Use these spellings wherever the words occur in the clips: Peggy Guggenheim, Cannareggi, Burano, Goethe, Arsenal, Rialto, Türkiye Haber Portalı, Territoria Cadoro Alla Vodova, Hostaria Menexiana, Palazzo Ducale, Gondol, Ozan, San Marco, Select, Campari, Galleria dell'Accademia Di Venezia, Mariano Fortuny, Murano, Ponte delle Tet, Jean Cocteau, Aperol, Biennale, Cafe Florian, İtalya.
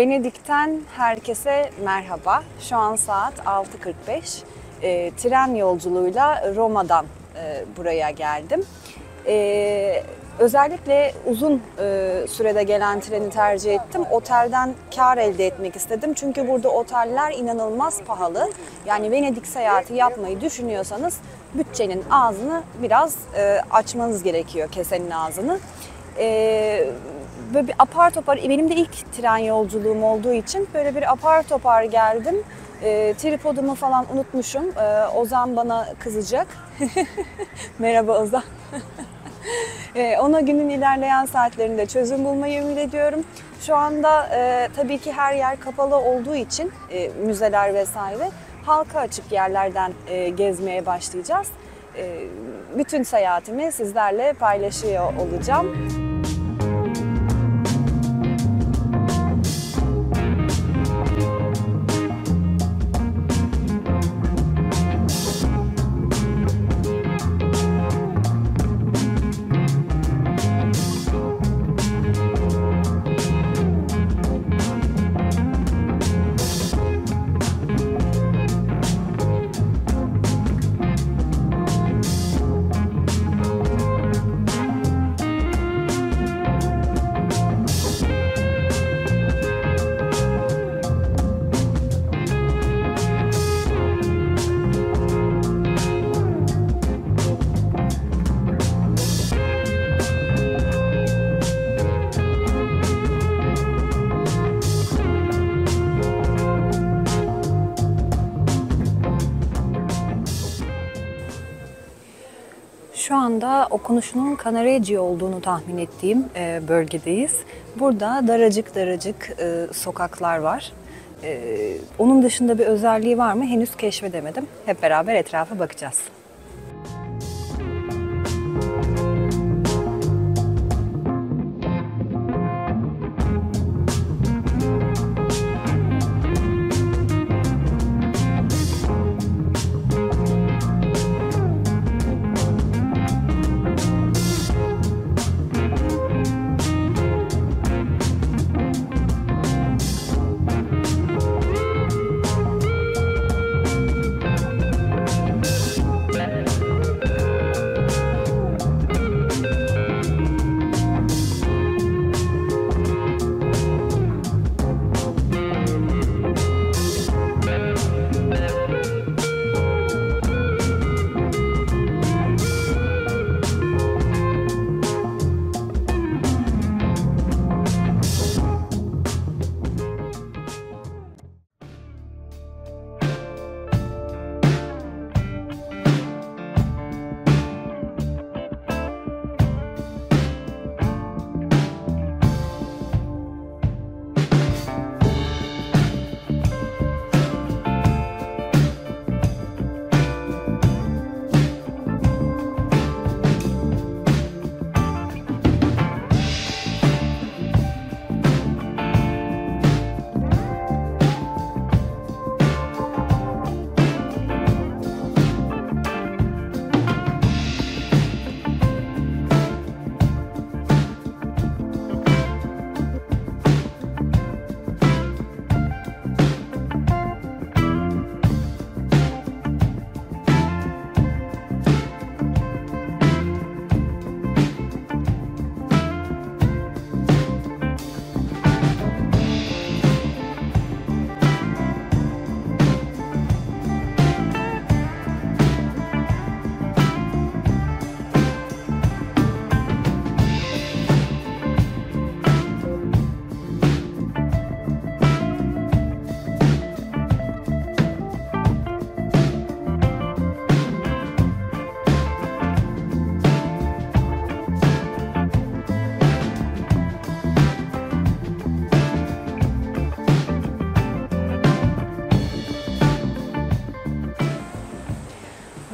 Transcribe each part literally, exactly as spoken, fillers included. Venedik'ten herkese merhaba. Şu an saat altı kırk beş. E, tren yolculuğuyla Roma'dan e, buraya geldim. E, özellikle uzun e, sürede gelen treni tercih ettim. Otelden kar elde etmek istedim. Çünkü burada oteller inanılmaz pahalı. Yani Venedik seyahati yapmayı düşünüyorsanız bütçenin ağzını biraz e, açmanız gerekiyor, kesenin ağzını. E, Böyle bir apar topar, benim de ilk tren yolculuğum olduğu için böyle bir apar topar geldim. E, tripodumu falan unutmuşum. E, Ozan bana kızacak. Merhaba Ozan. e, ona günün ilerleyen saatlerinde çözüm bulmayı ümit ediyorum. Şu anda e, tabii ki her yer kapalı olduğu için e, müzeler vesaire halka açık yerlerden e, gezmeye başlayacağız. E, bütün seyahatimi sizlerle paylaşıyor olacağım. Şu anda okunuşunun Cannareggi olduğunu tahmin ettiğim bölgedeyiz. Burada daracık daracık sokaklar var. Onun dışında bir özelliği var mı henüz keşfedemedim. Hep beraber etrafa bakacağız.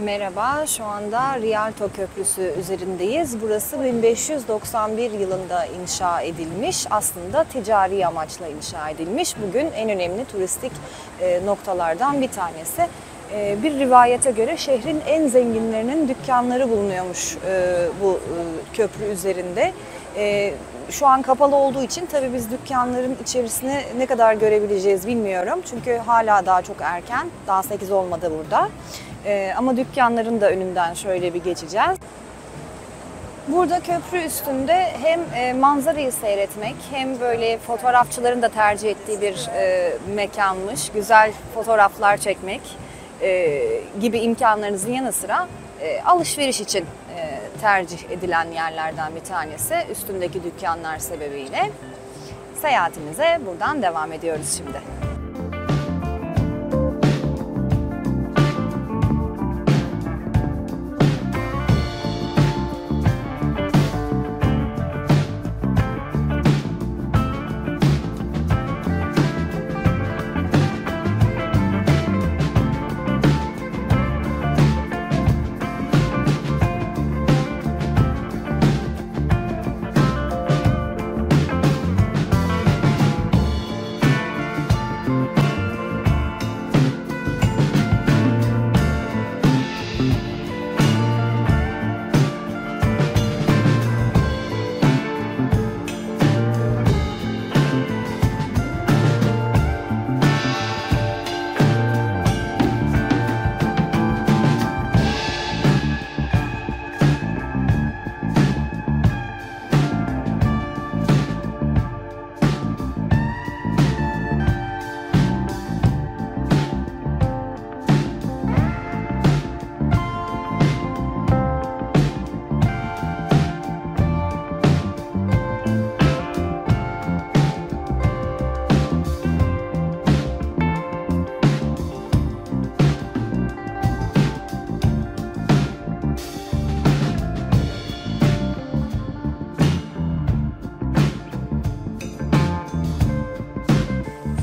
Merhaba, şu anda Rialto Köprüsü üzerindeyiz. Burası bin beş yüz doksan bir yılında inşa edilmiş. Aslında ticari amaçla inşa edilmiş. Bugün en önemli turistik noktalardan bir tanesi. Bir rivayete göre şehrin en zenginlerinin dükkanları bulunuyormuş bu köprü üzerinde. şu an kapalı olduğu için tabii biz dükkanların içerisini ne kadar görebileceğiz bilmiyorum. Çünkü hala daha çok erken, daha sekiz olmadı burada. Ee, ama dükkanların da önünden şöyle bir geçeceğiz. Burada köprü üstünde hem manzarayı seyretmek hem böyle fotoğrafçıların da tercih ettiği bir e, mekanmış. Güzel fotoğraflar çekmek e, gibi imkanlarınızın yanı sıra e, alışveriş için e, tercih edilen yerlerden bir tanesi üstündeki dükkanlar sebebiyle. Seyahatimize buradan devam ediyoruz şimdi.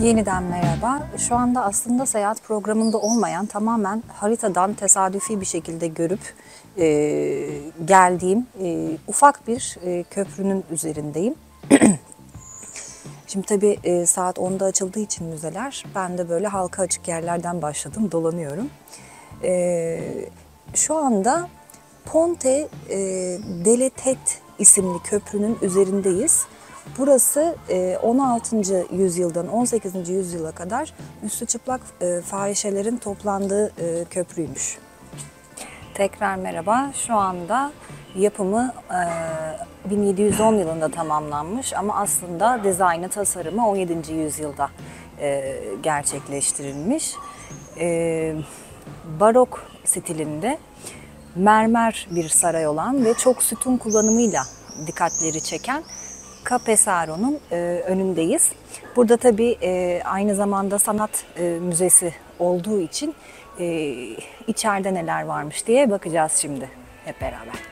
Yeniden merhaba. Şu anda aslında seyahat programında olmayan, tamamen haritadan tesadüfi bir şekilde görüp e, geldiğim e, ufak bir e, köprünün üzerindeyim. Şimdi tabii e, saat onda açıldığı için müzeler, ben de böyle halka açık yerlerden başladım, dolanıyorum. E, şu anda Ponte e, delle Tet isimli köprünün üzerindeyiz. Burası on altıncı yüzyıldan on sekizinci yüzyıla kadar üstü çıplak fahişelerin toplandığı köprüymüş. Tekrar merhaba. Şu anda yapımı bin yedi yüz on yılında tamamlanmış ama aslında dizaynı, tasarımı on yedinci yüzyılda gerçekleştirilmiş. Barok stilinde mermer bir saray olan ve çok sütun kullanımıyla dikkatleri çeken Capesaro'nun önündeyiz. Burada tabii aynı zamanda sanat müzesi olduğu için içeride neler varmış diye bakacağız şimdi hep beraber.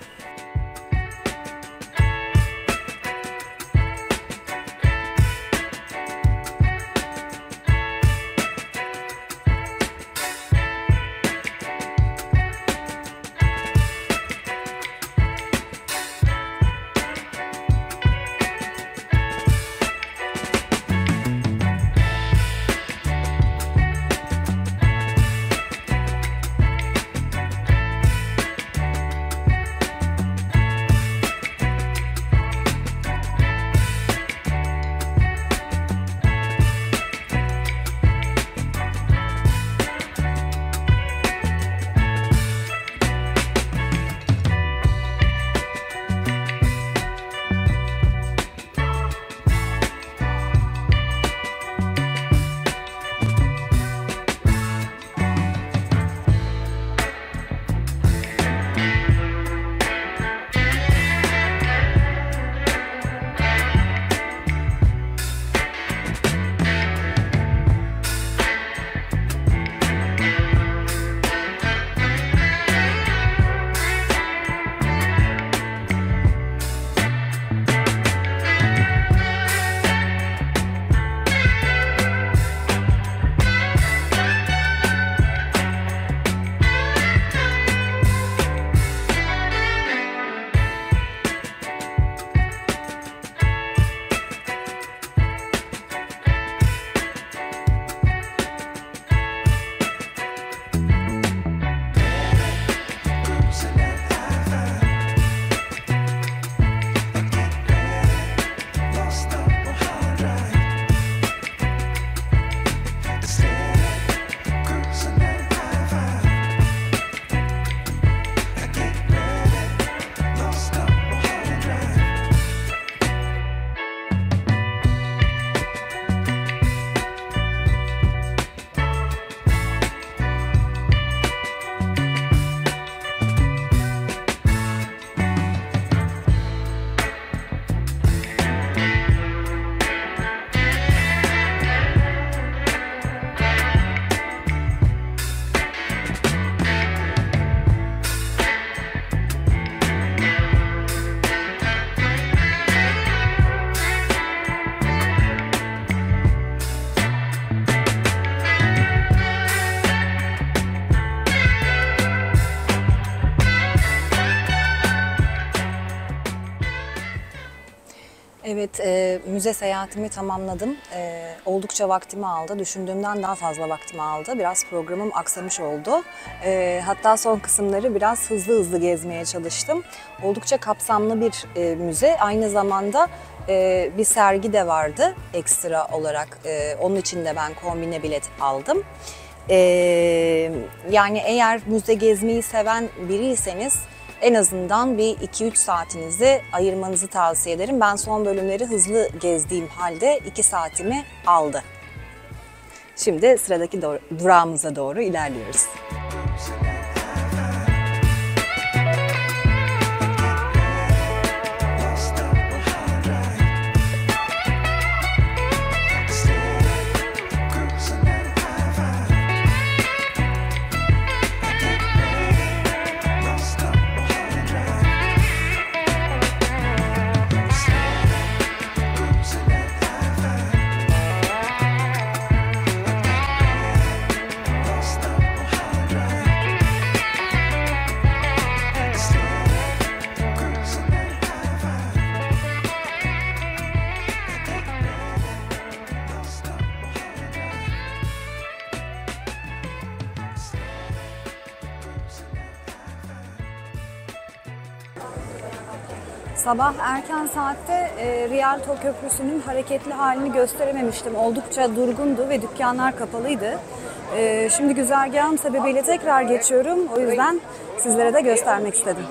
Evet, e, müze seyahatimi tamamladım. E, oldukça vaktimi aldı. Düşündüğümden daha fazla vaktimi aldı. Biraz programım aksamış oldu. E, hatta son kısımları biraz hızlı hızlı gezmeye çalıştım. Oldukça kapsamlı bir e, müze. Aynı zamanda e, bir sergi de vardı ekstra olarak. E, onun için de ben kombine bilet aldım. E, yani eğer müze gezmeyi seven biriyseniz, en azından bir iki üç saatinizi ayırmanızı tavsiye ederim. Ben son bölümleri hızlı gezdiğim halde iki saatimi aldı. Şimdi sıradaki doğru, durağımıza doğru ilerliyoruz. Sabah erken saatte e, Rialto Köprüsü'nün hareketli halini gösterememiştim. Oldukça durgundu ve dükkanlar kapalıydı. E, şimdi güzergahım sebebiyle tekrar geçiyorum. O yüzden sizlere de göstermek istedim.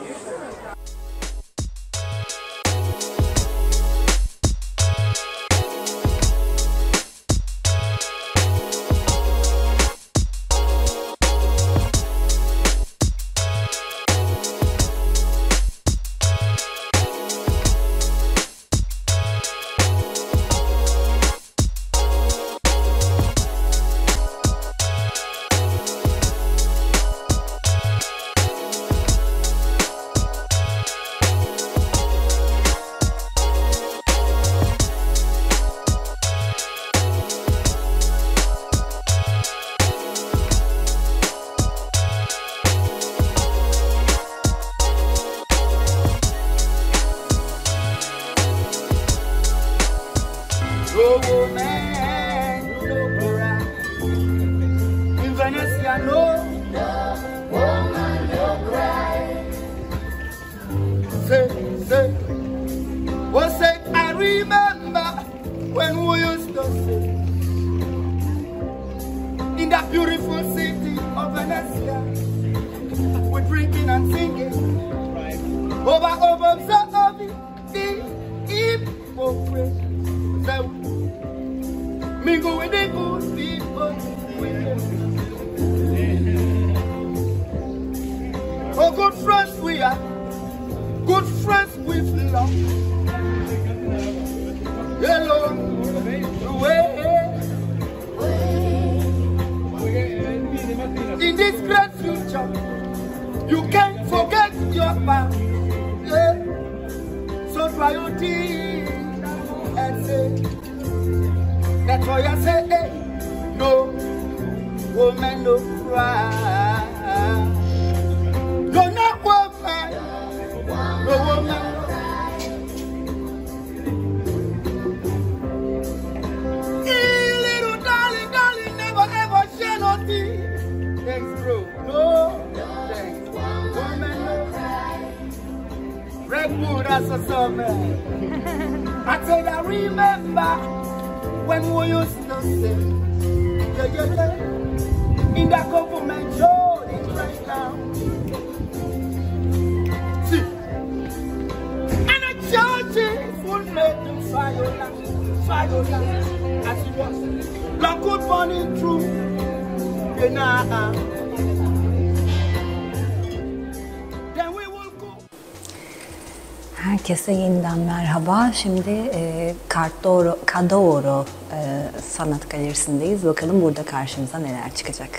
Herkese yeniden merhaba. Şimdi e, Cadoro, Cadoro e, Sanat Galerisi'ndeyiz. Bakalım burada karşımıza neler çıkacak.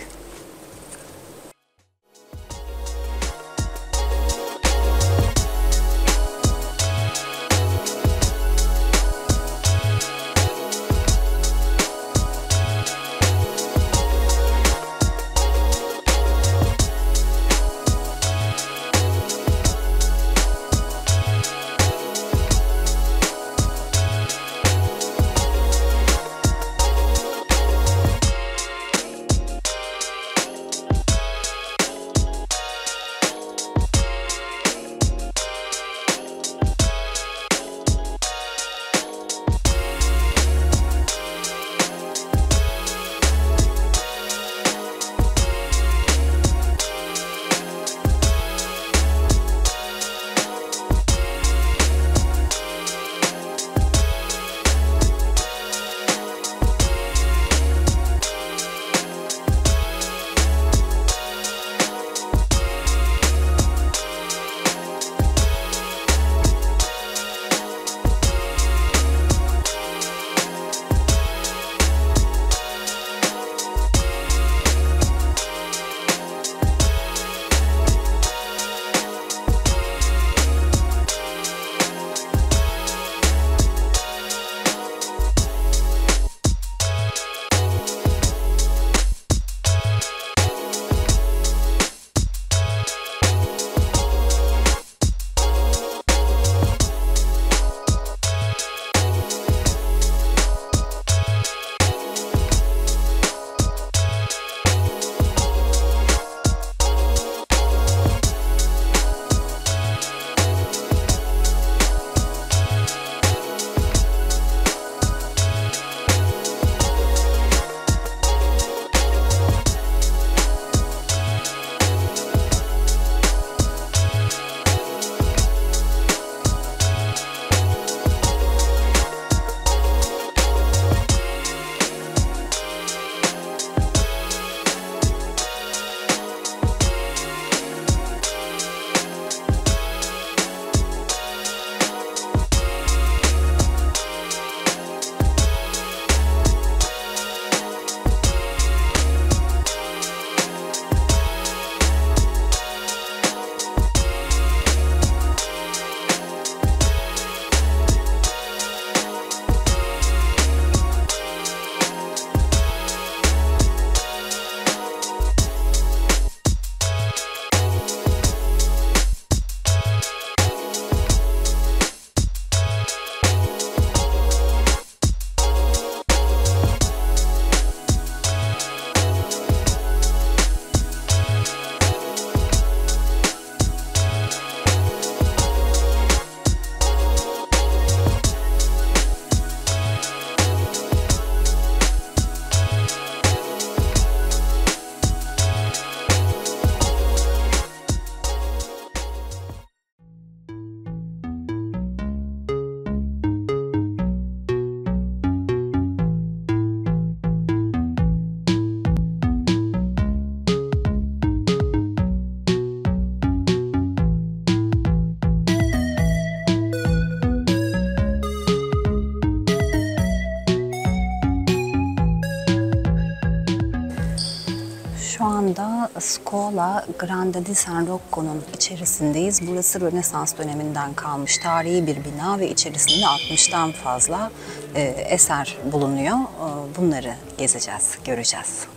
Şu anda Scola Grande di San Rocco'nun içerisindeyiz. Burası Rönesans döneminden kalmış tarihi bir bina ve içerisinde altmıştan fazla e, eser bulunuyor. E, bunları gezeceğiz, göreceğiz.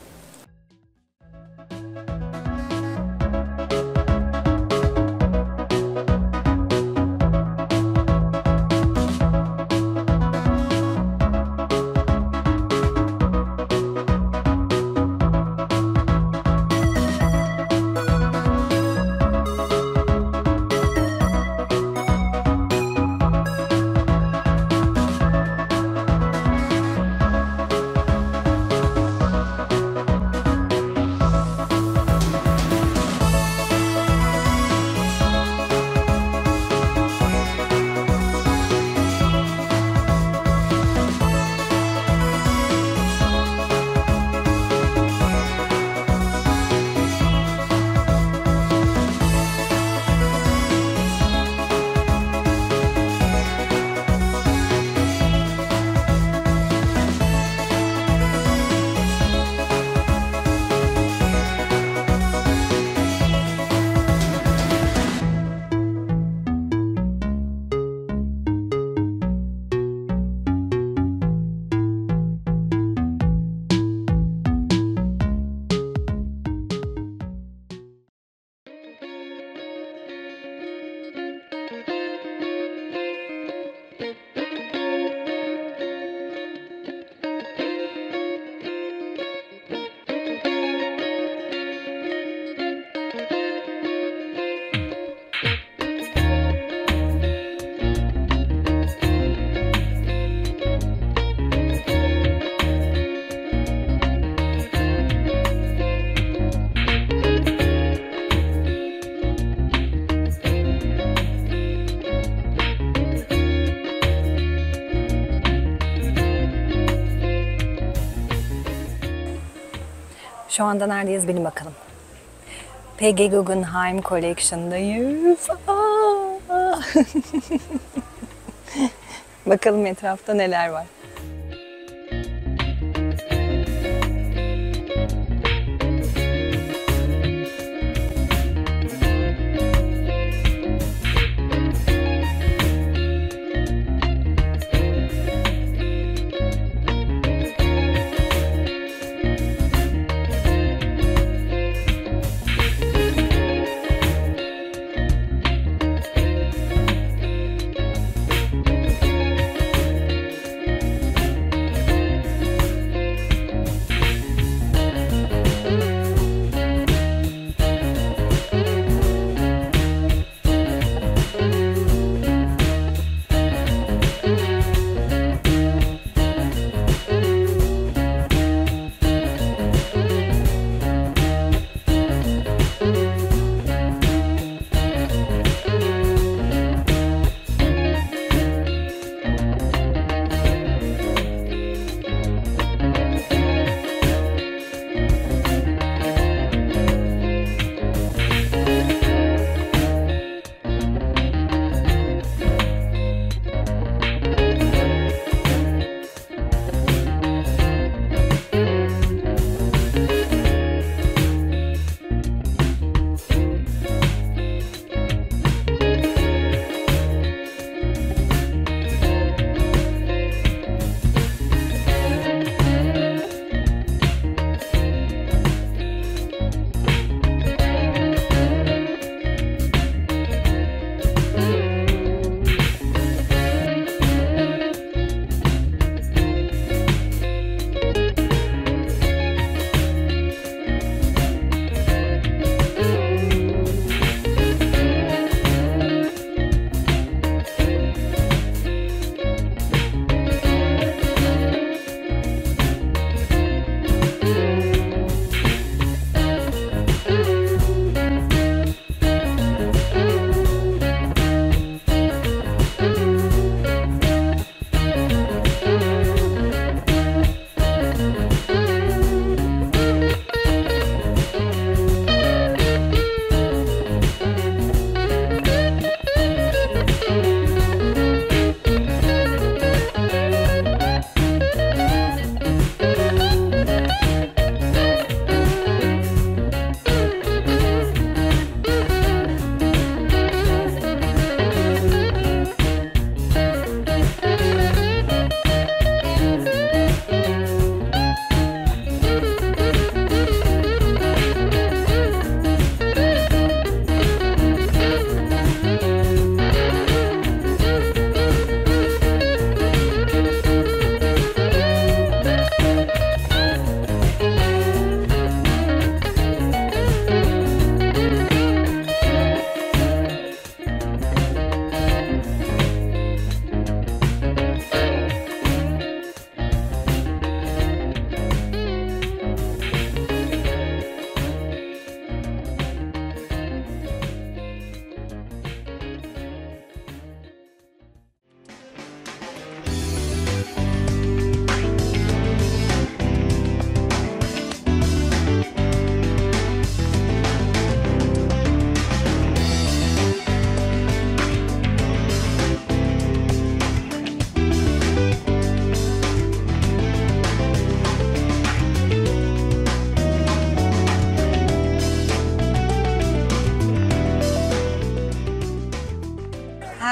Şu anda neredeyiz bilin bakalım. Peggy Guggenheim Collection'dayız. Bakalım etrafta neler var.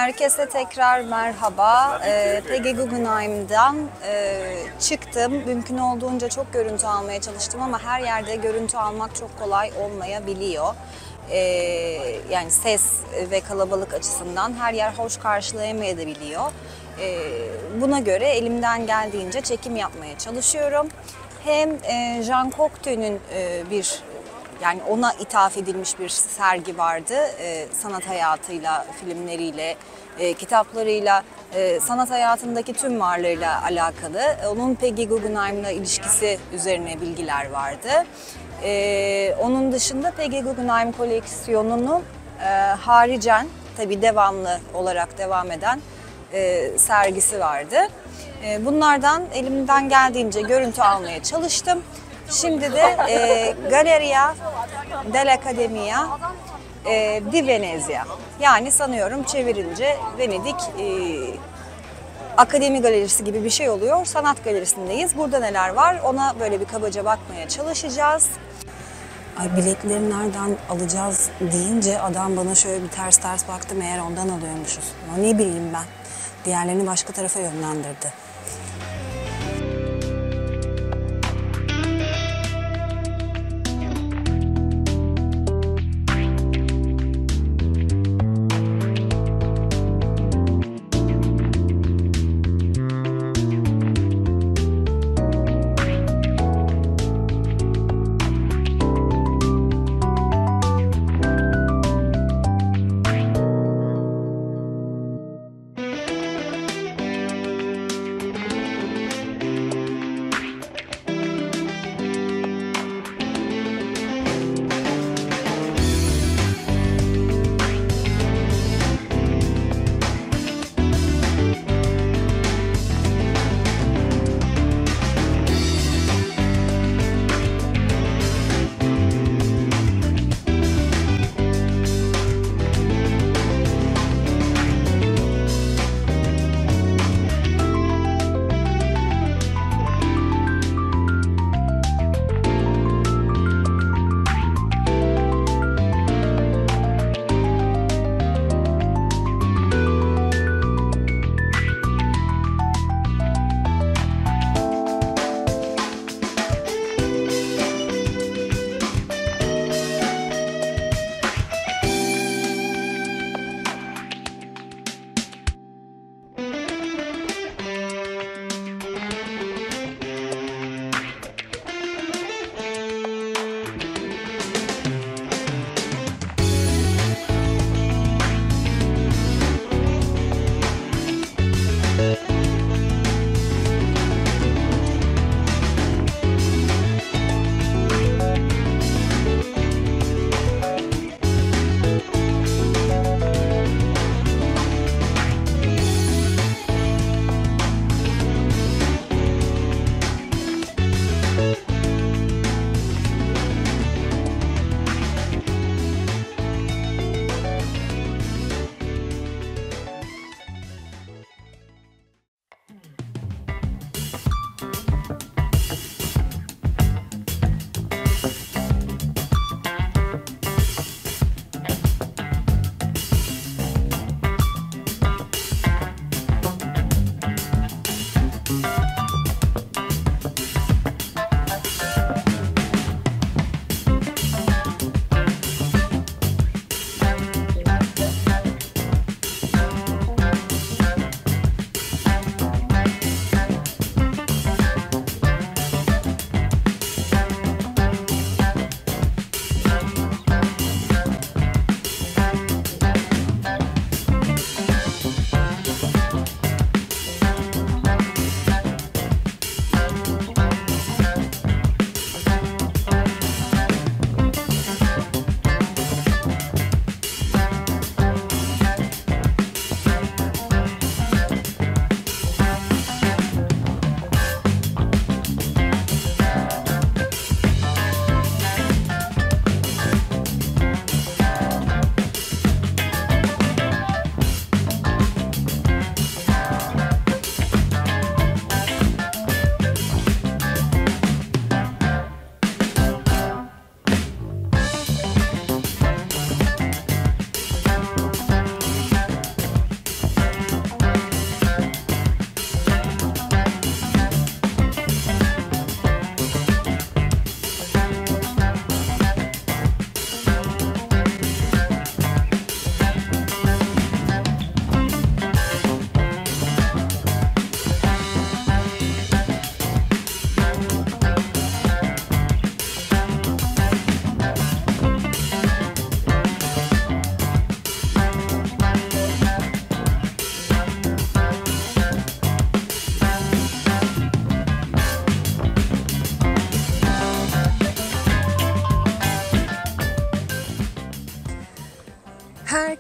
Herkese tekrar merhaba. Ee, Peggy Guggenheim'dan e, çıktım. Mümkün olduğunca çok görüntü almaya çalıştım ama her yerde görüntü almak çok kolay olmayabiliyor. Ee, yani ses ve kalabalık açısından her yer hoş karşılayamayabiliyor. Ee, buna göre elimden geldiğince çekim yapmaya çalışıyorum. Hem e, Jean Cocteau'nun e, bir Yani ona ithaf edilmiş bir sergi vardı. Ee, sanat hayatıyla, filmleriyle, e, kitaplarıyla, e, sanat hayatındaki tüm varlığıyla alakalı. Onun Peggy Guggenheim'la ilişkisi üzerine bilgiler vardı. Ee, onun dışında Peggy Guggenheim koleksiyonunun e, haricen, tabii devamlı olarak devam eden e, sergisi vardı. E, bunlardan elimden geldiğince görüntü almaya çalıştım. Şimdi de e, Galleria dell'Accademia e, Di Venezia, yani sanıyorum çevirince Venedik e, Akademi Galerisi gibi bir şey oluyor. Sanat galerisindeyiz. Burada neler var ona böyle bir kabaca bakmaya çalışacağız. Ay, biletleri nereden alacağız deyince adam bana şöyle bir ters ters baktı, meğer ondan alıyormuşuz. Ya ne bileyim ben, diğerlerini başka tarafa yönlendirdi.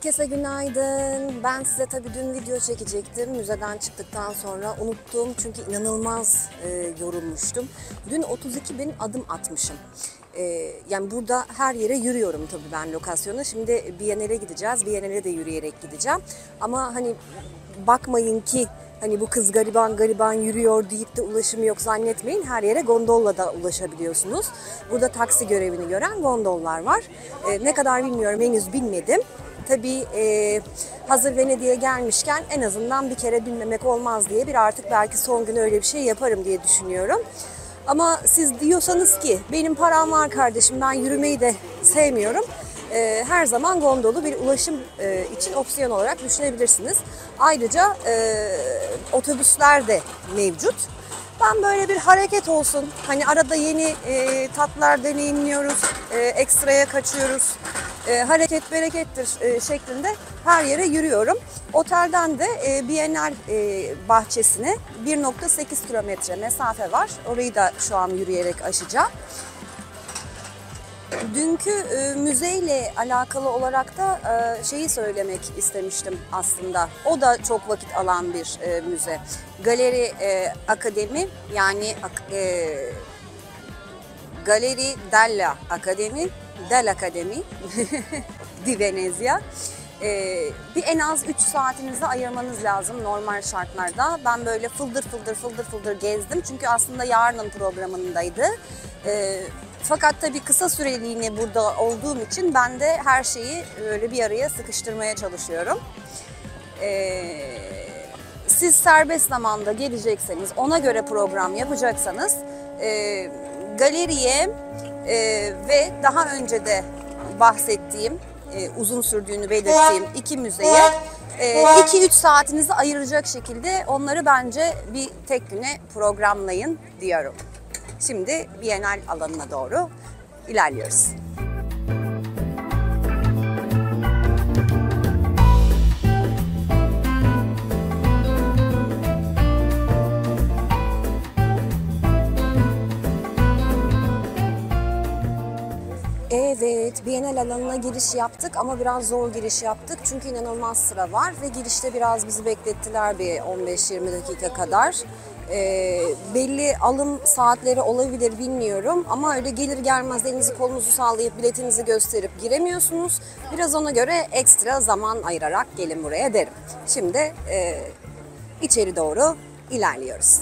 Herkese günaydın. Ben size tabii dün video çekecektim. Müzeden çıktıktan sonra unuttum çünkü inanılmaz e, yorulmuştum. Dün otuz iki bin adım atmışım. E, yani burada her yere yürüyorum tabii ben lokasyona. Şimdi Biennale'e gideceğiz. Biennale'e de yürüyerek gideceğim. Ama hani bakmayın ki hani bu kız gariban gariban yürüyor deyip de ulaşımı yok zannetmeyin. Her yere gondolla da ulaşabiliyorsunuz. Burada taksi görevini gören gondollar var. E, ne kadar bilmiyorum, henüz binmedim. Tabii e, hazır Venedik'e gelmişken en azından bir kere binmemek olmaz diye bir artık belki son gün öyle bir şey yaparım diye düşünüyorum. Ama siz diyorsanız ki benim param var kardeşim, ben yürümeyi de sevmiyorum. E, her zaman gondolu bir ulaşım e, için opsiyon olarak düşünebilirsiniz. Ayrıca e, otobüsler de mevcut. Ben böyle bir hareket olsun, hani arada yeni e, tatlar deneyimliyoruz, e, ekstraya kaçıyoruz. E, hareket berekettir e, şeklinde her yere yürüyorum. Otelden de e, Biennale e, bahçesine bir nokta sekiz kilometre mesafe var. Orayı da şu an yürüyerek aşacağım. Dünkü e, müzeyle alakalı olarak da e, şeyi söylemek istemiştim aslında. O da çok vakit alan bir e, müze. Galeri e, Akademi yani e, Galleria dell'Accademia dell'Accademia Di Venezia. Ee, bir en az üç saatinizi ayırmanız lazım normal şartlarda. Ben böyle fıldır fıldır fıldır fıldır gezdim. Çünkü aslında yarının programındaydı. Ee, fakat tabii kısa süreliğine burada olduğum için ben de her şeyi böyle bir araya sıkıştırmaya çalışıyorum. Ee, siz serbest zamanda gelecekseniz, ona göre program yapacaksanız e, galeriye e, ve daha önce de bahsettiğim, e, uzun sürdüğünü belirttiğim iki müzeye iki üç e, saatinizi ayıracak şekilde onları bence bir tek güne programlayın diyorum. Şimdi Biennale alanına doğru ilerliyoruz. Evet, Biennale alanına giriş yaptık ama biraz zor giriş yaptık çünkü inanılmaz sıra var ve girişte biraz bizi beklettiler bir on beş yirmi dakika kadar. E, belli alım saatleri olabilir bilmiyorum ama öyle gelir gelmez elinizi kolunuzu sallayıp biletinizi gösterip giremiyorsunuz. Biraz ona göre ekstra zaman ayırarak gelin buraya derim. Şimdi e, içeri doğru ilerliyoruz.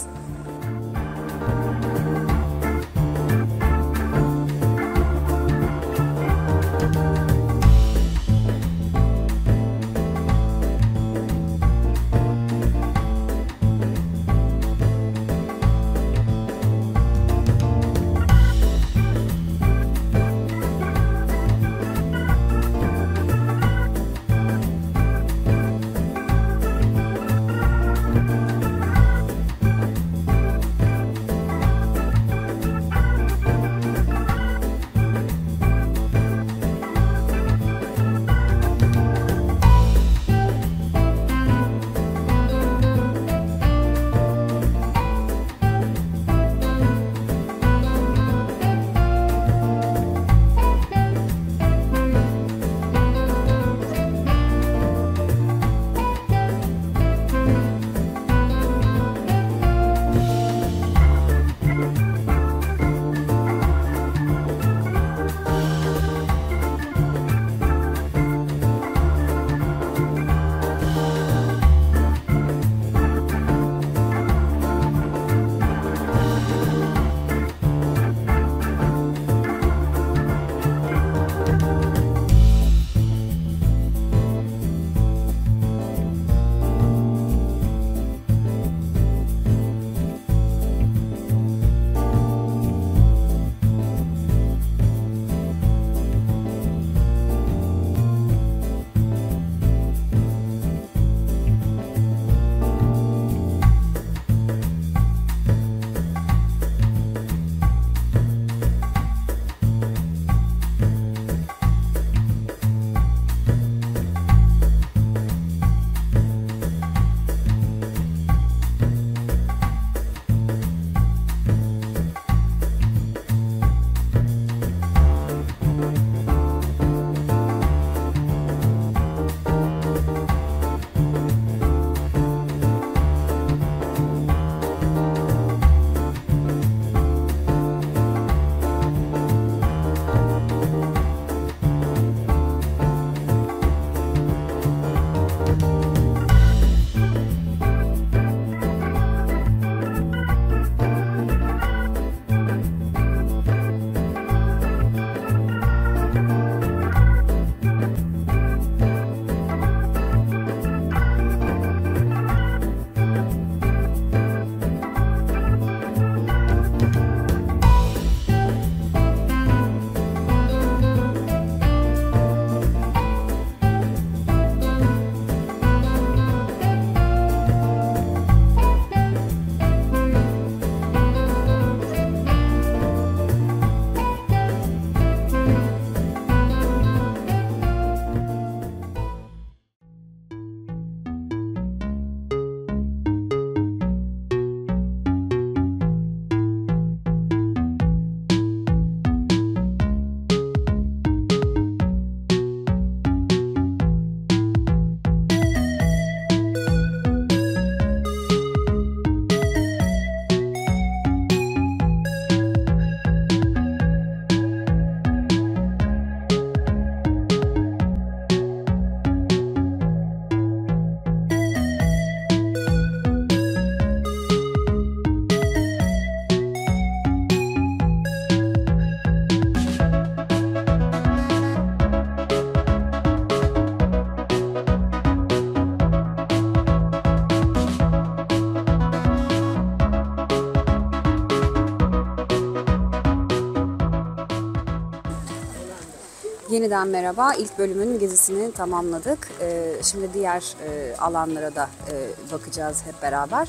Yeniden merhaba. İlk bölümün gezisini tamamladık. Ee, şimdi diğer e, alanlara da e, bakacağız hep beraber.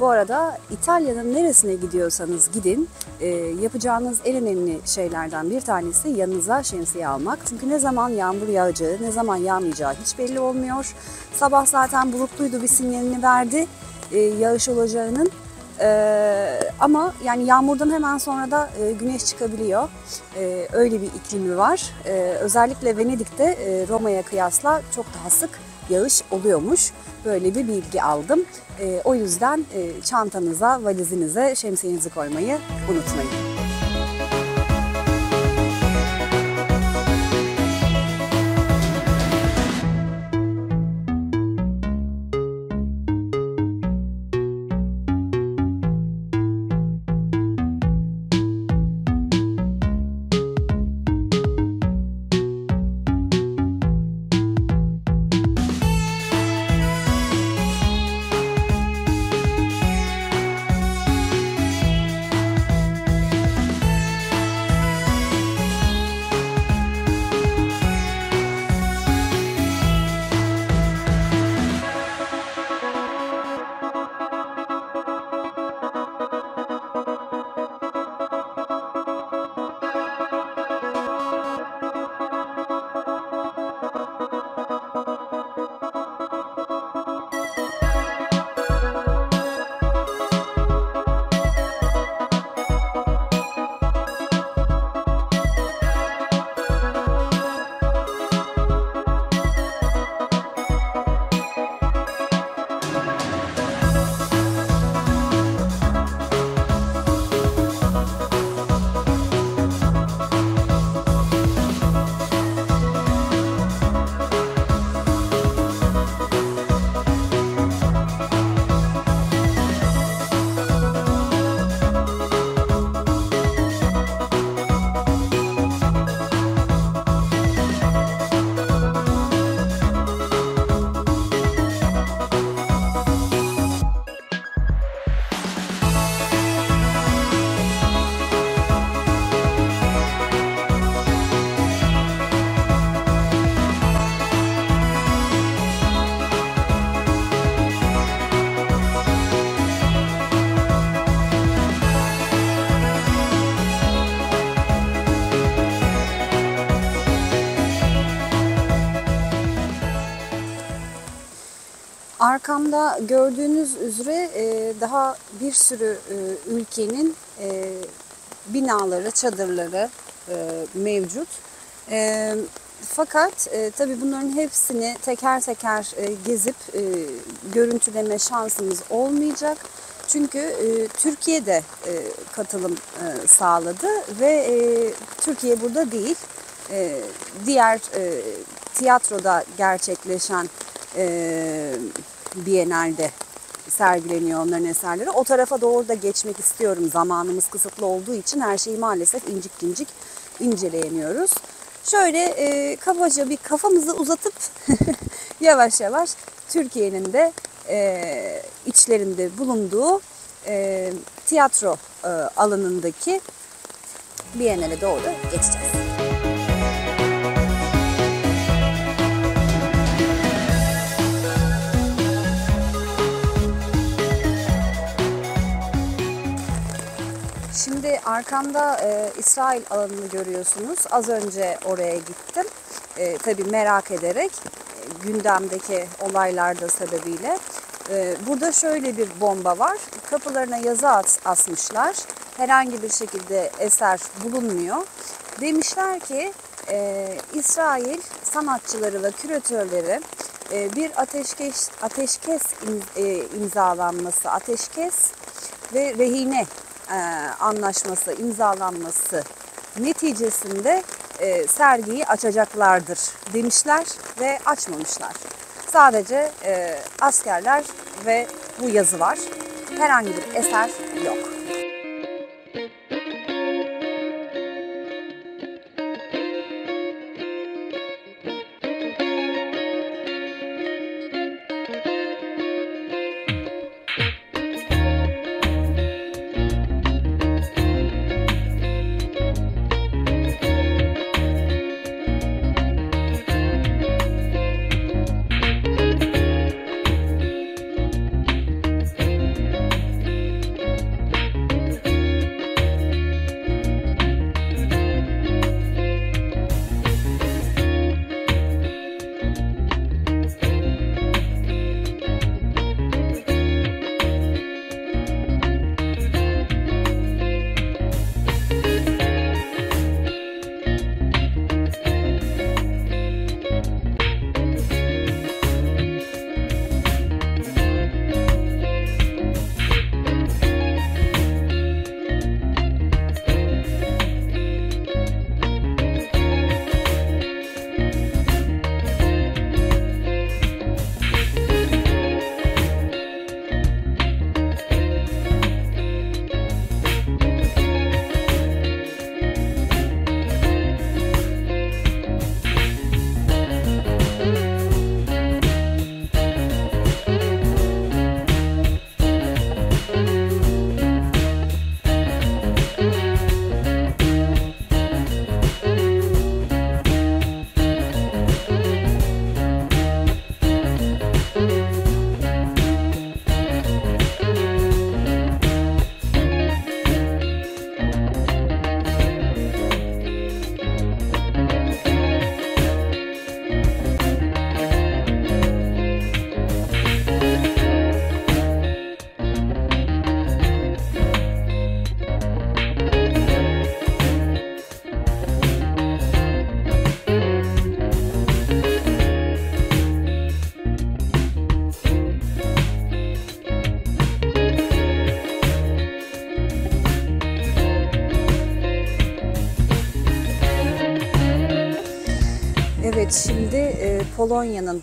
Bu arada İtalya'nın neresine gidiyorsanız gidin. E, yapacağınız en önemli şeylerden bir tanesi yanınıza şemsiye almak. Çünkü ne zaman yağmur yağacağı, ne zaman yağmayacağı hiç belli olmuyor. Sabah zaten bulutluydu, bir sinyalini verdi e, yağış olacağının. Ee, ama yani yağmurdan hemen sonra da e, güneş çıkabiliyor. Ee, öyle bir iklimi var. Ee, özellikle Venedik'te e, Roma'ya kıyasla çok daha sık yağış oluyormuş. Böyle bir bilgi aldım. Ee, o yüzden e, çantanıza, valizinize şemsiyenizi koymayı unutmayın. Arkamda gördüğünüz üzere daha bir sürü ülkenin binaları, çadırları mevcut. Fakat tabii bunların hepsini teker teker gezip görüntüleme şansımız olmayacak. Çünkü Türkiye de katılım sağladı ve Türkiye burada değil, diğer tiyatroda gerçekleşen Biennale'de sergileniyor onların eserleri. O tarafa doğru da geçmek istiyorum. Zamanımız kısıtlı olduğu için her şeyi maalesef incik incik inceleyemiyoruz. Şöyle e, kabaca bir kafamızı uzatıp yavaş yavaş Türkiye'nin de e, içlerinde bulunduğu e, tiyatro e, alanındaki Biennale'e doğru geçeceğiz. Şimdi arkamda e, İsrail alanını görüyorsunuz. Az önce oraya gittim. E, tabii merak ederek e, gündemdeki olaylar da sebebiyle. E, burada şöyle bir bomba var. Kapılarına yazı as- asmışlar. Herhangi bir şekilde eser bulunmuyor. Demişler ki e, İsrail sanatçıları ve küratörleri e, bir ateşkes, ateşkes in, e, imzalanması, ateşkes ve rehine anlaşması, imzalanması neticesinde e, sergiyi açacaklardır demişler ve açmamışlar. Sadece e, askerler ve bu yazı var. Herhangi bir eser yok. Evet, şimdi e, Polonya'nın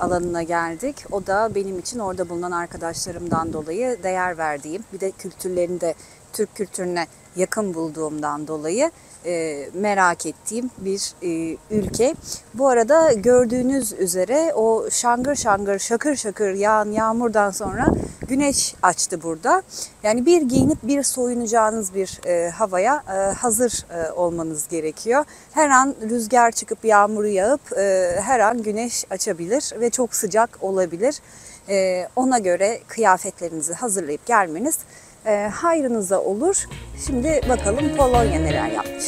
alanına geldik. O da benim için orada bulunan arkadaşlarımdan dolayı değer verdiğim, bir de kültürlerini de Türk kültürüne yakın bulduğumdan dolayı e, merak ettiğim bir e, ülke. Bu arada gördüğünüz üzere o şangır şangır, şakır şakır yağan yağmurdan sonra güneş açtı burada. Yani bir giyinip bir soyunacağınız bir e, havaya e, hazır e, olmanız gerekiyor. Her an rüzgar çıkıp yağmuru yağıp e, her an güneş açabilir ve çok sıcak olabilir. E, ona göre kıyafetlerinizi hazırlayıp gelmeniz E, hayrınıza olur. Şimdi bakalım Polonya neler yapmış.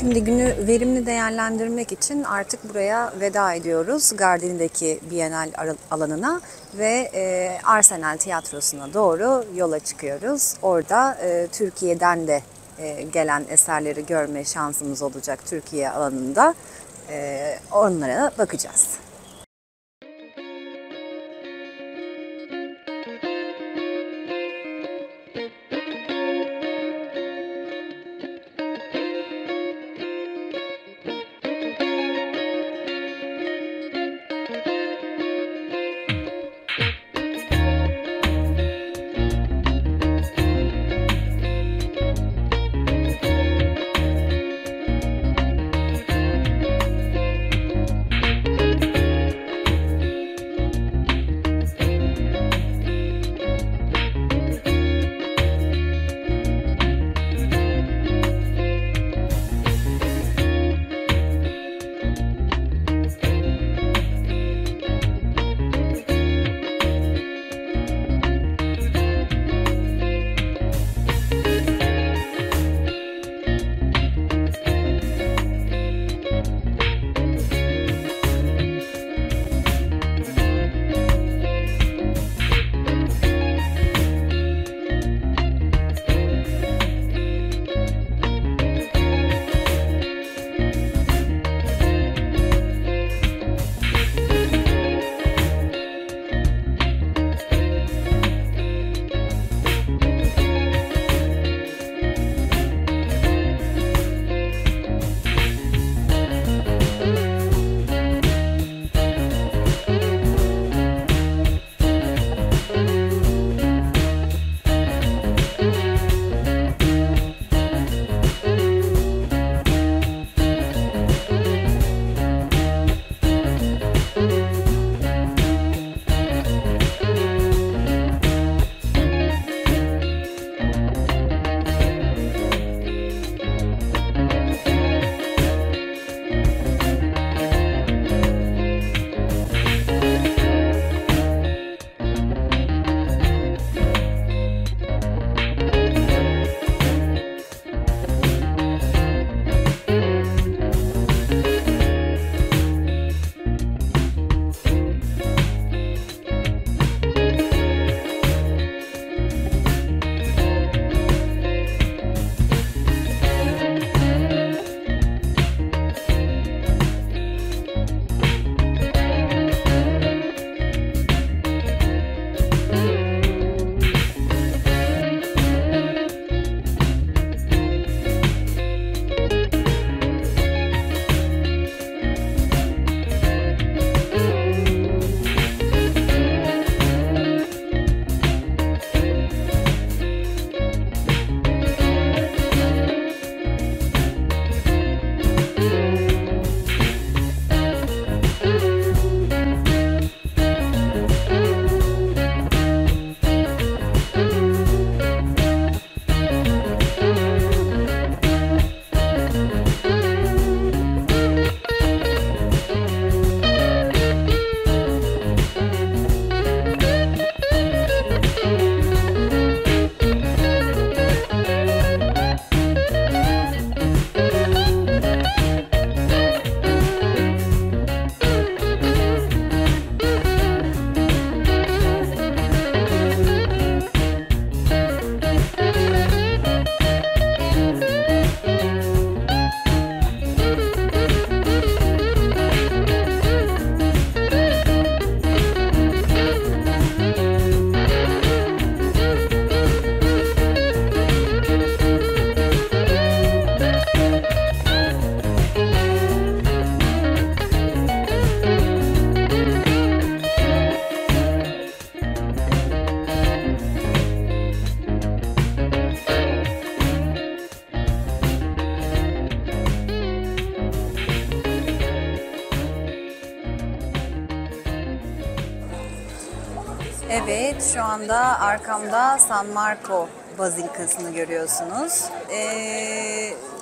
Şimdi günü verimli değerlendirmek için artık buraya veda ediyoruz. Gardin'deki Biennale alanına ve e, Arsenal Tiyatrosu'na doğru yola çıkıyoruz. Orada e, Türkiye'den de e, gelen eserleri görme şansımız olacak Türkiye alanında. E, onlara bakacağız. Evet, şu anda arkamda San Marco bazilikasını görüyorsunuz. Ee,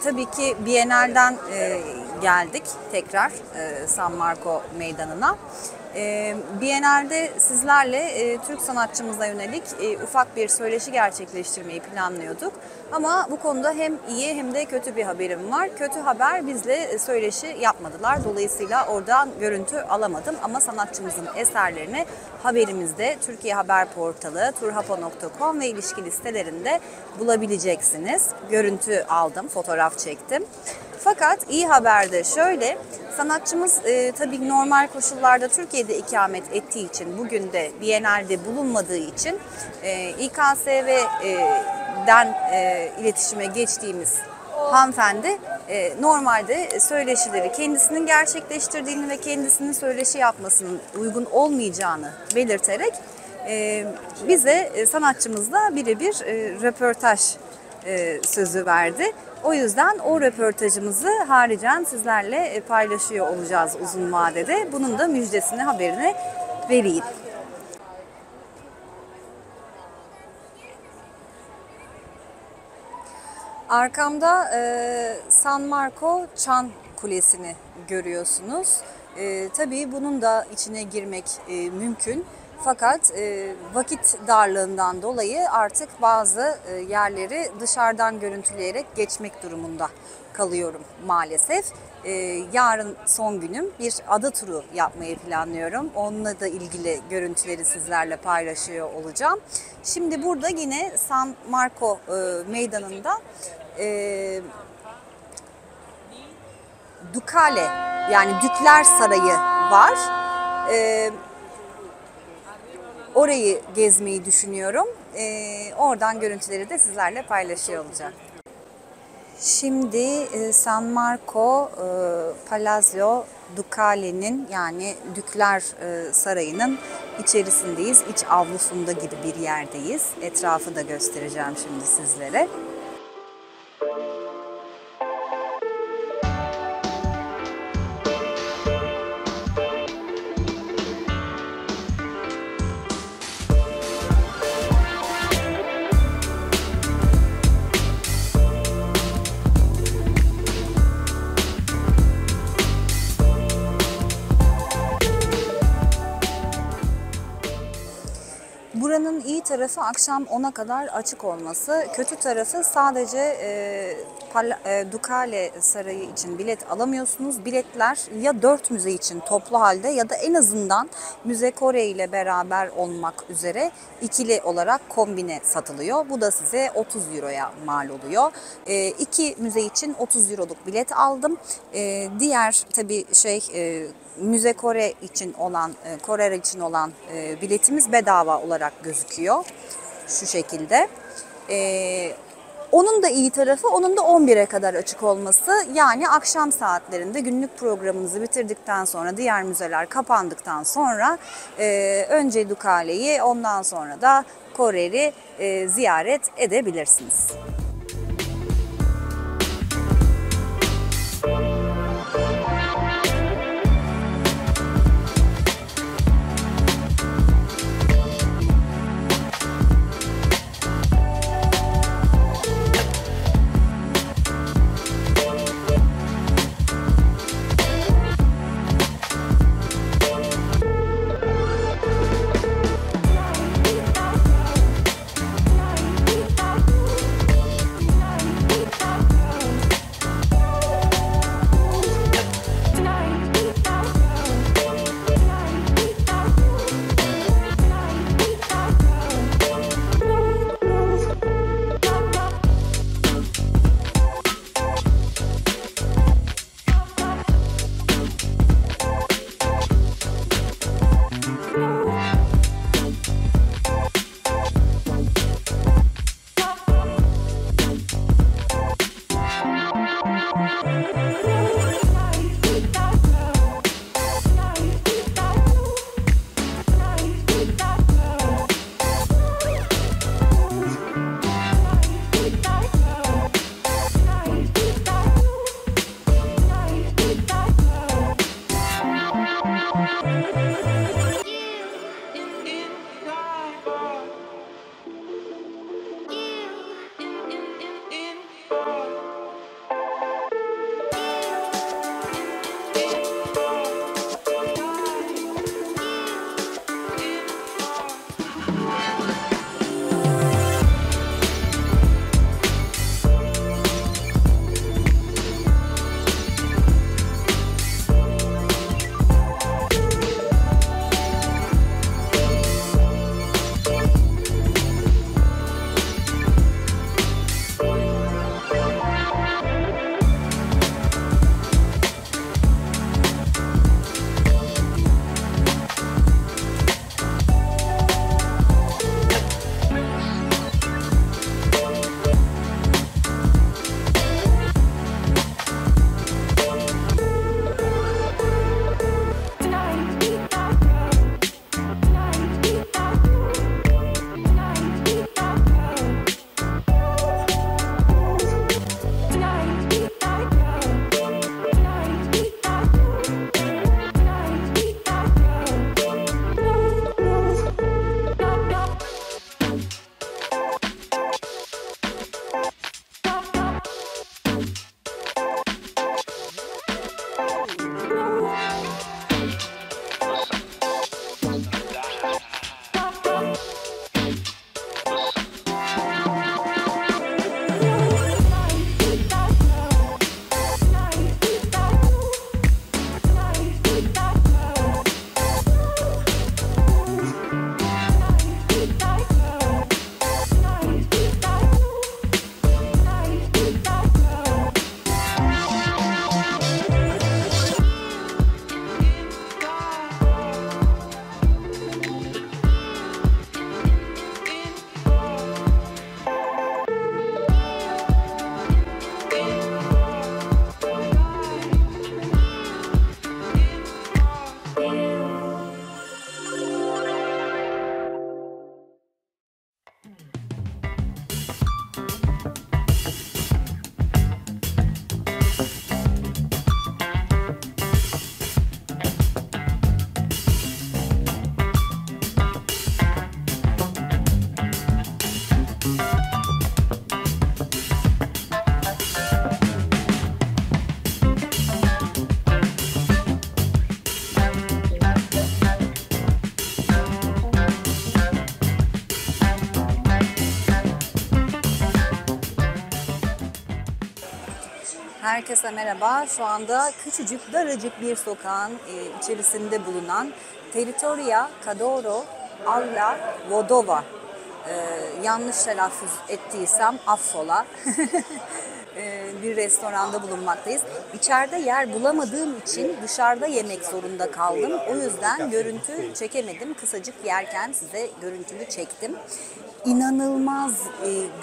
tabii ki Biennale'den e, geldik tekrar e, San Marco meydanına. E, Biennale'de sizlerle e, Türk sanatçımıza yönelik e, ufak bir söyleşi gerçekleştirmeyi planlıyorduk. Ama bu konuda hem iyi hem de kötü bir haberim var. Kötü haber, bizle söyleşi yapmadılar. Dolayısıyla oradan görüntü alamadım. Ama sanatçımızın eserlerini haberimizde Türkiye Haber Portalı, turhapa nokta com ve ilişki listelerinde bulabileceksiniz. Görüntü aldım, fotoğraf çektim. Fakat iyi haber de şöyle, sanatçımız e, tabii normal koşullarda Türkiye'de ikamet ettiği için, bugün de Biennale'de bulunmadığı için e, İ K S V'den e, iletişime geçtiğimiz hanımefendi e, normalde söyleşileri kendisinin gerçekleştirdiğini ve kendisinin söyleşi yapmasının uygun olmayacağını belirterek e, bize sanatçımızla birebir e, röportaj e, sözü verdi. O yüzden o röportajımızı haricen sizlerle paylaşıyor olacağız uzun vadede. Bunun da müjdesini, haberini vereyim. Arkamda e, San Marco Çan Kulesi'ni görüyorsunuz. E, tabii bunun da içine girmek e, mümkün. Fakat e, vakit darlığından dolayı artık bazı e, yerleri dışarıdan görüntüleyerek geçmek durumunda kalıyorum maalesef. E, yarın son günüm, bir ada turu yapmayı planlıyorum. Onunla da ilgili görüntüleri sizlerle paylaşıyor olacağım. Şimdi burada yine San Marco e, meydanında e, Ducale, yani Dükler Sarayı var. E, Orayı gezmeyi düşünüyorum. Ee, oradan görüntüleri de sizlerle paylaşıyor olacağım. Şimdi e, San Marco e, Palazzo Ducale'nin, yani Dükler e, Sarayı'nın içerisindeyiz. İç avlusunda gibi bir yerdeyiz. Etrafı da göstereceğim şimdi sizlere. Buranın iyi tarafı akşam ona kadar açık olması, kötü tarafı sadece e, Pala, e, Ducale Sarayı için bilet alamıyorsunuz. Biletler ya dört müze için toplu halde ya da en azından Müze Kore ile beraber olmak üzere ikili olarak kombine satılıyor. Bu da size otuz euroya mal oluyor. E, iki müze için otuz euroluk bilet aldım. E, diğer tabii şey... E, Müze Kore için olan, Korer için olan biletimiz bedava olarak gözüküyor. Şu şekilde. Ee, onun da iyi tarafı, onun da on bire kadar açık olması. Yani akşam saatlerinde günlük programınızı bitirdikten sonra, diğer müzeler kapandıktan sonra e, önce Ducale'yi, ondan sonra da Korer'i e, ziyaret edebilirsiniz. Herkese merhaba. Şu anda küçücük, daracık bir sokağın içerisinde bulunan Territoria Cadoro Alla Vodova. Ee, yanlış telaffuz ettiysem affola. Bir restoranda bulunmaktayız. İçeride yer bulamadığım için dışarıda yemek zorunda kaldım. O yüzden görüntü çekemedim. Kısacık yerken size görüntülü çektim. İnanılmaz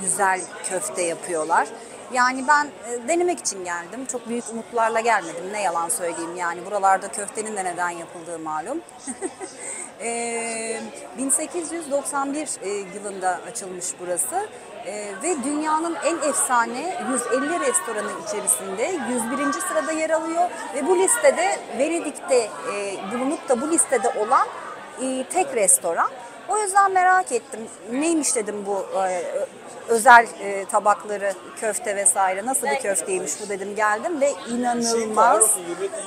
güzel köfte yapıyorlar. Yani ben denemek için geldim. Çok büyük umutlarla gelmedim. Ne yalan söyleyeyim yani. Buralarda köftenin de neden yapıldığı malum. bin sekiz yüz doksan bir yılında açılmış burası. Ve dünyanın en efsane yüz elli restoranı içerisinde yüz birinci sırada yer alıyor. Ve bu listede Venedik'te bulunup da bu listede olan tek restoran. O yüzden merak ettim. Neymiş dedim bu özel e, tabakları, köfte vesaire, nasıl bir köfteymiş bu dedim, geldim ve inanılmaz.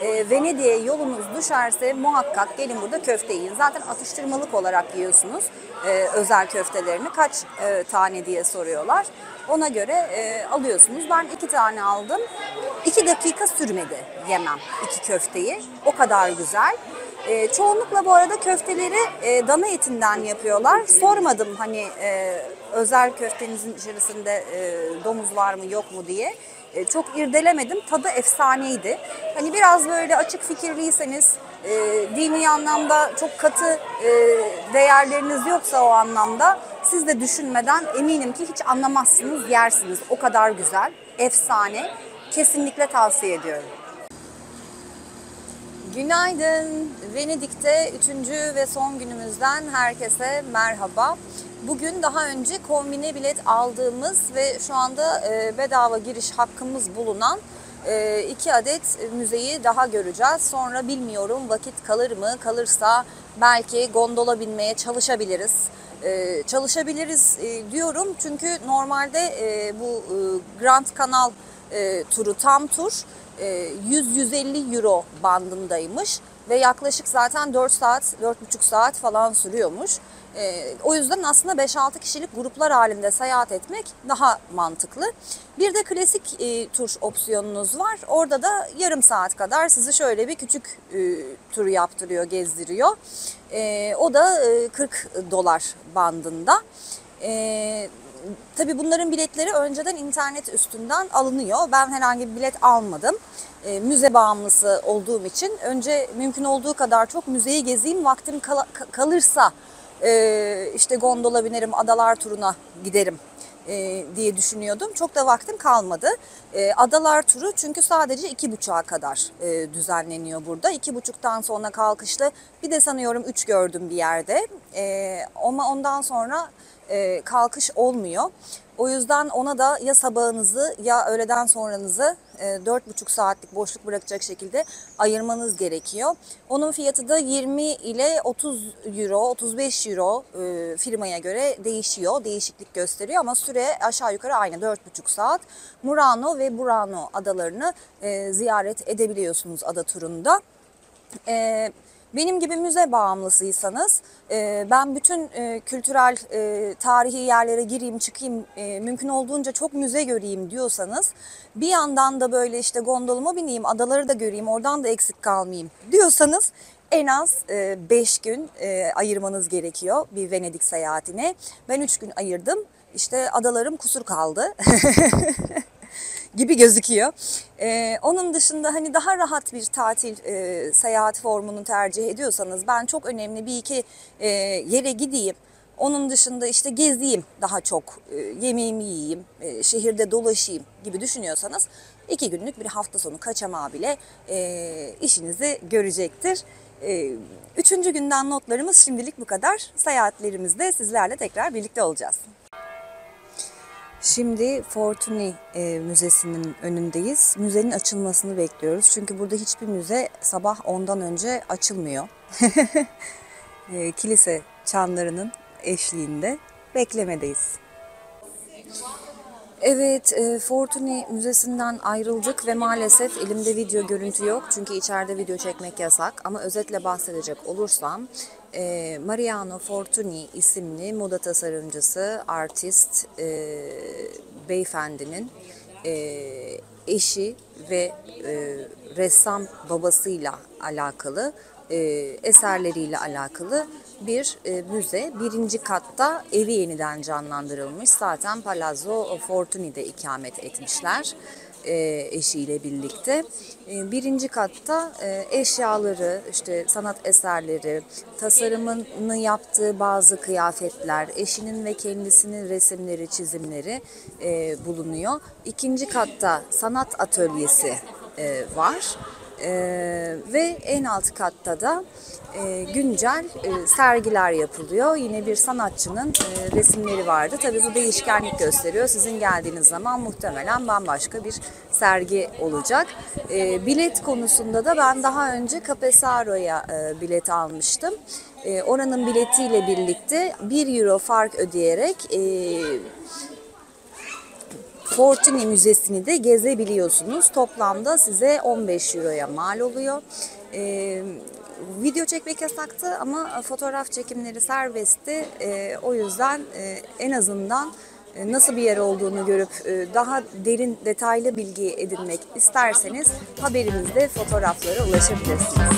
E, Venedik'e yolunuz düşerse muhakkak gelin burada köfte yiyin. Zaten atıştırmalık olarak yiyorsunuz e, özel köftelerini, kaç e, tane diye soruyorlar. Ona göre e, alıyorsunuz. Ben iki tane aldım. İki dakika sürmedi yemem iki köfteyi. O kadar güzel. E, çoğunlukla bu arada köfteleri e, dana etinden yapıyorlar. Sormadım hani e, özel köftenizin içerisinde e, domuz var mı yok mu diye. E, çok irdelemedim. Tadı efsaneydi. Hani biraz böyle açık fikirliyseniz, e, dini anlamda çok katı e, değerleriniz yoksa o anlamda siz de düşünmeden eminim ki hiç anlamazsınız, yersiniz. O kadar güzel, efsane. Kesinlikle tavsiye ediyorum. Günaydın. Venedik'te üçüncü ve son günümüzden herkese merhaba. Bugün daha önce kombine bilet aldığımız ve şu anda bedava giriş hakkımız bulunan iki adet müzeyi daha göreceğiz. Sonra bilmiyorum vakit kalır mı? Kalırsa belki gondola binmeye çalışabiliriz. e, çalışabiliriz e, diyorum. Çünkü normalde e, bu e, Grand Canal e, turu, tam tur e, yüz yüz elli euro bandındaymış. Ve yaklaşık zaten dört saat, dört buçuk saat falan sürüyormuş. E, o yüzden aslında beş altı kişilik gruplar halinde seyahat etmek daha mantıklı. Bir de klasik e, tur opsiyonunuz var. Orada da yarım saat kadar sizi şöyle bir küçük e, tur yaptırıyor, gezdiriyor. E, o da e, kırk dolar bandında. E, Tabii bunların biletleri önceden internet üstünden alınıyor. Ben herhangi bir bilet almadım. E, müze bağımlısı olduğum için önce mümkün olduğu kadar çok müzeyi gezeyim. Vaktim kal kalırsa e, işte gondola binerim, adalar turuna giderim e, diye düşünüyordum. Çok da vaktim kalmadı. E, adalar turu çünkü sadece iki buçuğa kadar e, düzenleniyor burada. İki buçuktan sonra kalkışlı. Bir de sanıyorum üç gördüm bir yerde. E, ama ondan sonra Ee, kalkış olmuyor. O yüzden ona da ya sabahınızı ya öğleden sonranızı dört buçuk saatlik boşluk bırakacak şekilde ayırmanız gerekiyor. Onun fiyatı da yirmi ile otuz euro, otuz beş euro e, firmaya göre değişiyor, değişiklik gösteriyor ama süre aşağı yukarı aynı, dört buçuk saat. Murano ve Burano adalarını e, ziyaret edebiliyorsunuz ada turunda. E, Benim gibi müze bağımlısıysanız ben bütün kültürel tarihi yerlere gireyim çıkayım, mümkün olduğunca çok müze göreyim diyorsanız, bir yandan da böyle işte gondoluma bineyim, adaları da göreyim, oradan da eksik kalmayayım diyorsanız en az beş gün ayırmanız gerekiyor bir Venedik seyahatine. Ben üç gün ayırdım, işte adalarım kusur kaldı gibi gözüküyor. Ee, onun dışında hani daha rahat bir tatil e, seyahat formunu tercih ediyorsanız, ben çok önemli bir iki e, yere gideyim, onun dışında işte gezeyim daha çok, e, yemeğimi yiyeyim, e, şehirde dolaşayım gibi düşünüyorsanız iki günlük bir hafta sonu kaçamağı bile e, işinizi görecektir. E, üçüncü günden notlarımız şimdilik bu kadar. Seyahatlerimizde sizlerle tekrar birlikte olacağız. Şimdi Fortuny e, Müzesi'nin önündeyiz. Müzenin açılmasını bekliyoruz. Çünkü burada hiçbir müze sabah ondan önce açılmıyor. e, kilise çanlarının eşliğinde beklemedeyiz. Evet, e, Fortuny Müzesi'nden ayrıldık ve maalesef elimde video görüntü yok. Çünkü içeride video çekmek yasak. Ama özetle bahsedecek olursam, Mariano Fortuny isimli moda tasarımcısı, artist e, beyefendinin e, eşi ve e, ressam babasıyla alakalı, e, eserleriyle alakalı bir e, müze. Birinci katta evi yeniden canlandırılmış. Zaten Palazzo Fortuny'de ikamet etmişler eşiyle birlikte. Birinci katta eşyaları, işte sanat eserleri, tasarımını yaptığı bazı kıyafetler, eşinin ve kendisinin resimleri, çizimleri bulunuyor. İkinci katta sanat atölyesi var. Ee, ve en alt katta da e, güncel e, sergiler yapılıyor. Yine bir sanatçının e, resimleri vardı. Tabii bu değişkenlik gösteriyor. Sizin geldiğiniz zaman muhtemelen bambaşka bir sergi olacak. E, bilet konusunda da ben daha önce Capesaro'ya e, bilet almıştım. E, oranın biletiyle birlikte bir euro fark ödeyerek E, Fortuny Müzesi'ni de gezebiliyorsunuz. Toplamda size on beş euroya mal oluyor. Ee, video çekmek yasaktı ama fotoğraf çekimleri serbestti. Ee, o yüzden e, en azından e, nasıl bir yer olduğunu görüp e, daha derin, detaylı bilgi edinmek isterseniz haberimizde fotoğraflara ulaşabilirsiniz.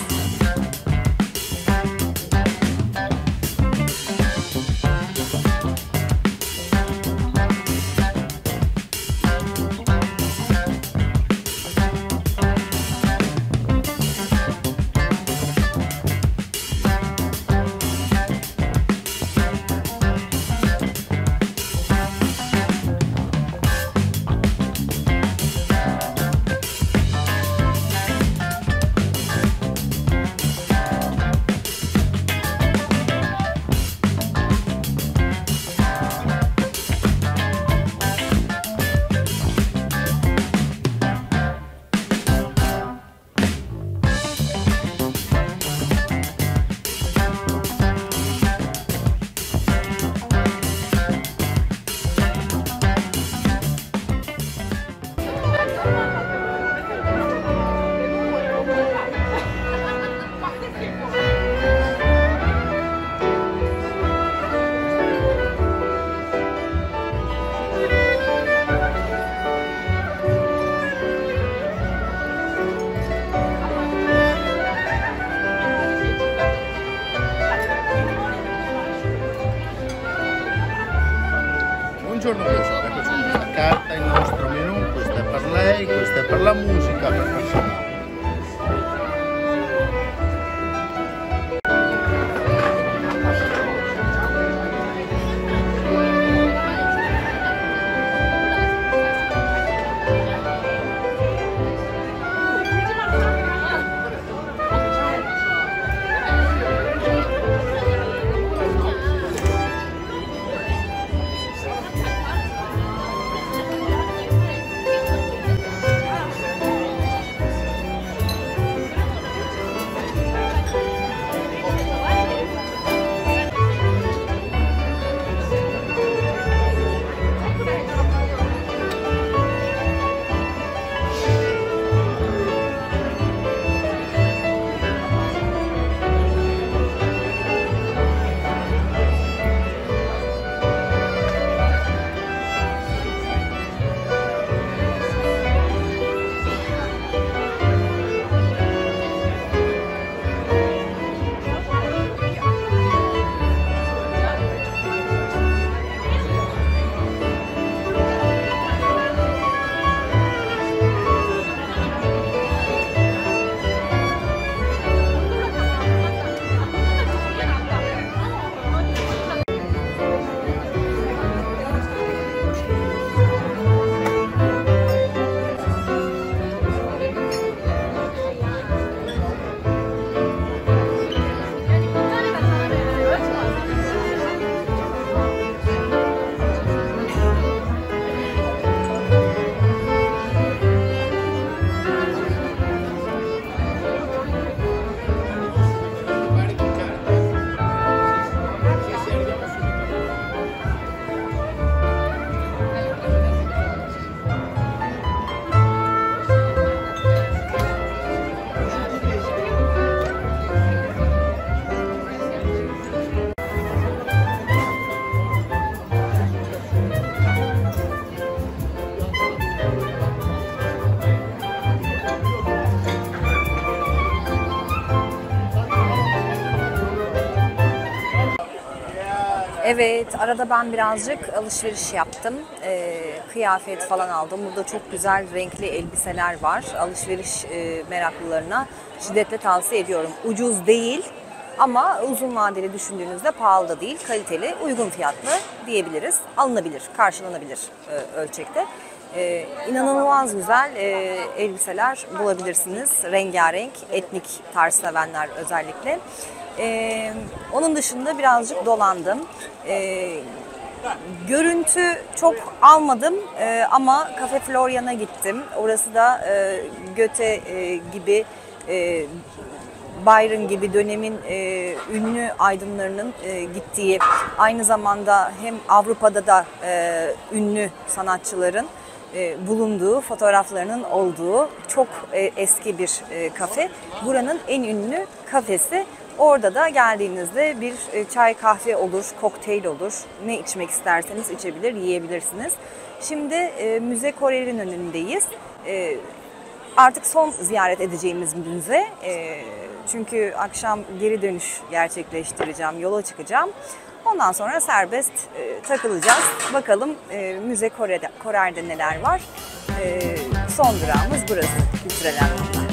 giorno questo, eccoci la carta, il nostro menù, questo è per lei, questo è per la musica, per personale. Evet, arada ben birazcık alışveriş yaptım, e, kıyafet falan aldım. Burada çok güzel renkli elbiseler var. Alışveriş e, meraklılarına şiddetle tavsiye ediyorum. Ucuz değil ama uzun vadeli düşündüğünüzde pahalı da değil, kaliteli, uygun fiyatlı diyebiliriz. Alınabilir, karşılanabilir e, ölçekte. E, inanılmaz güzel e, elbiseler bulabilirsiniz. Rengarenk, etnik tarz sevenler özellikle. Ee, onun dışında birazcık dolandım. Ee, görüntü çok almadım ee, ama Cafe Florian'a gittim. Orası da e, Goethe e, gibi, e, Byron gibi dönemin e, ünlü aydınlarının e, gittiği, aynı zamanda hem Avrupa'da da e, ünlü sanatçıların bulunduğu, fotoğraflarının olduğu çok eski bir kafe. Buranın en ünlü kafesi. Orada da geldiğinizde bir çay kahve olur, kokteyl olur. Ne içmek isterseniz içebilir, yiyebilirsiniz. Şimdi Müze Correr'in önündeyiz. Artık son ziyaret edeceğimiz müze. Çünkü akşam geri dönüş gerçekleştireceğim, yola çıkacağım. Ondan sonra serbest e, takılacağız. Bakalım e, Müze Correr'de, Correr'de neler var. E, son durağımız burası. Kültürel anlamda.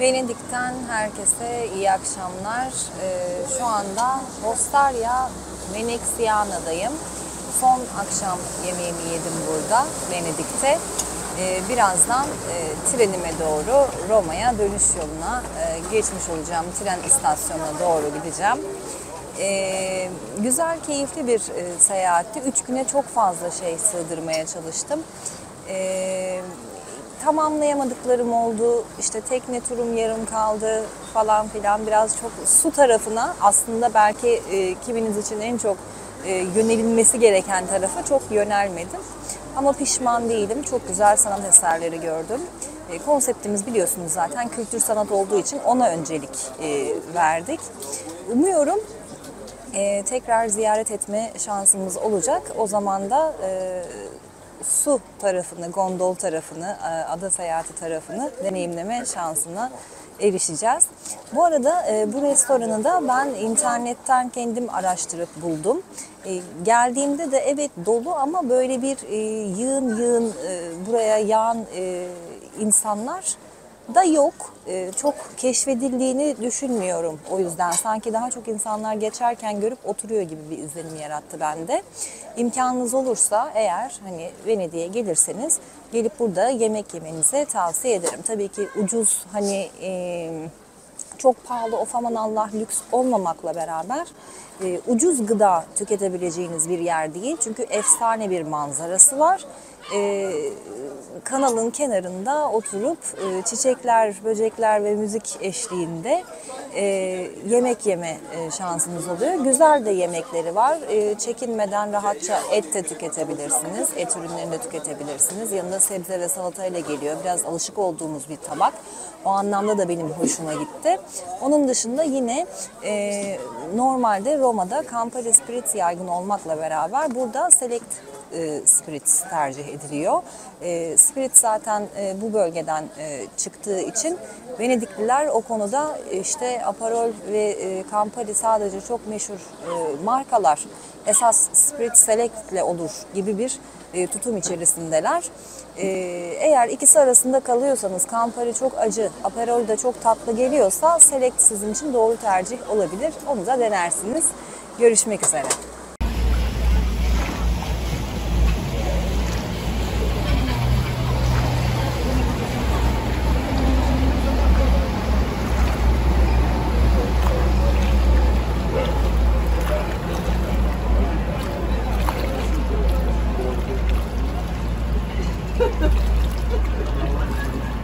Venedik'ten herkese iyi akşamlar. Ee, şu anda Hostaria Menexiana'dayım. Son akşam yemeğimi yedim burada Venedik'te. Ee, birazdan e, trenime doğru Roma'ya dönüş yoluna e, geçmiş olacağım. Tren istasyonuna doğru gideceğim. Ee, güzel, keyifli bir e, seyahatti. Üç güne çok fazla şey sığdırmaya çalıştım. Ee, tamamlayamadıklarım oldu, işte tekne turum yarım kaldı falan filan. Biraz çok su tarafına, aslında belki e, kiminiz için en çok e, yönelilmesi gereken tarafa çok yönelmedim. Ama pişman değilim, çok güzel sanat eserleri gördüm. E, konseptimiz biliyorsunuz zaten kültür sanat olduğu için ona öncelik e, verdik. Umuyorum e, tekrar ziyaret etme şansımız olacak. O zaman da e, su tarafını, gondol tarafını, ada seyahati tarafını deneyimleme şansına erişeceğiz. Bu arada bu restoranı da ben internetten kendim araştırıp buldum. Geldiğimde de evet dolu ama böyle bir yığın yığın buraya yağan insanlar da yok. Çok keşfedildiğini düşünmüyorum o yüzden. Sanki daha çok insanlar geçerken görüp oturuyor gibi bir izlenim yarattı bende. İmkanınız olursa eğer, hani Venedik'e gelirseniz gelip burada yemek yemenizi tavsiye ederim. Tabii ki ucuz, hani e, çok pahalı, of aman Allah lüks olmamakla beraber e, ucuz gıda tüketebileceğiniz bir yer değil. Çünkü efsane bir manzarası var. Ee, kanalın kenarında oturup e, çiçekler, böcekler ve müzik eşliğinde e, yemek yeme e, şansınız oluyor. Güzel de yemekleri var. E, çekinmeden rahatça et de tüketebilirsiniz. Et ürünlerini de tüketebilirsiniz. Yanında sebze ve salatayla geliyor. Biraz alışık olduğumuz bir tabak. O anlamda da benim hoşuma gitti. Onun dışında yine e, normalde Roma'da Campari Spritz yaygın olmakla beraber burada Select E, Spritz tercih ediliyor. E, Spritz zaten e, bu bölgeden e, çıktığı için Venedikliler o konuda işte Aperol ve e, Campari sadece çok meşhur e, markalar, esas Spritz Select'le olur gibi bir e, tutum içerisindeler. E, eğer ikisi arasında kalıyorsanız, Campari çok acı, Aperol de çok tatlı geliyorsa Select sizin için doğru tercih olabilir. Onu da denersiniz. Görüşmek üzere.